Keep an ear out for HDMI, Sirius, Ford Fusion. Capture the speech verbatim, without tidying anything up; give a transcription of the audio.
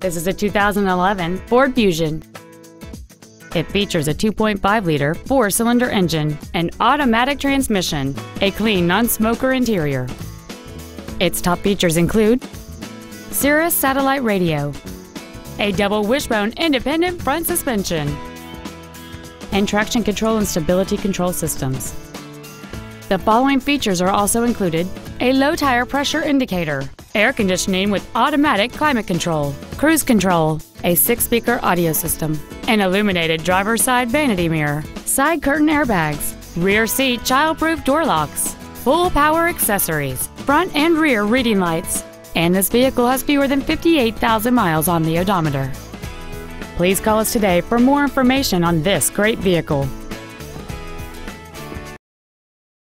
This is a two thousand eleven Ford Fusion. It features a two point five liter four-cylinder engine, an automatic transmission, a clean non-smoker interior. Its top features include Sirius satellite radio, a double wishbone independent front suspension, and traction control and stability control systems. The following features are also included: a low tire pressure indicator, air conditioning with automatic climate control, cruise control, a six-speaker audio system, an illuminated driver's side vanity mirror, side curtain airbags, rear seat child-proof door locks, full power accessories, front and rear reading lights, and this vehicle has fewer than fifty-eight thousand miles on the odometer. Please call us today for more information on this great vehicle.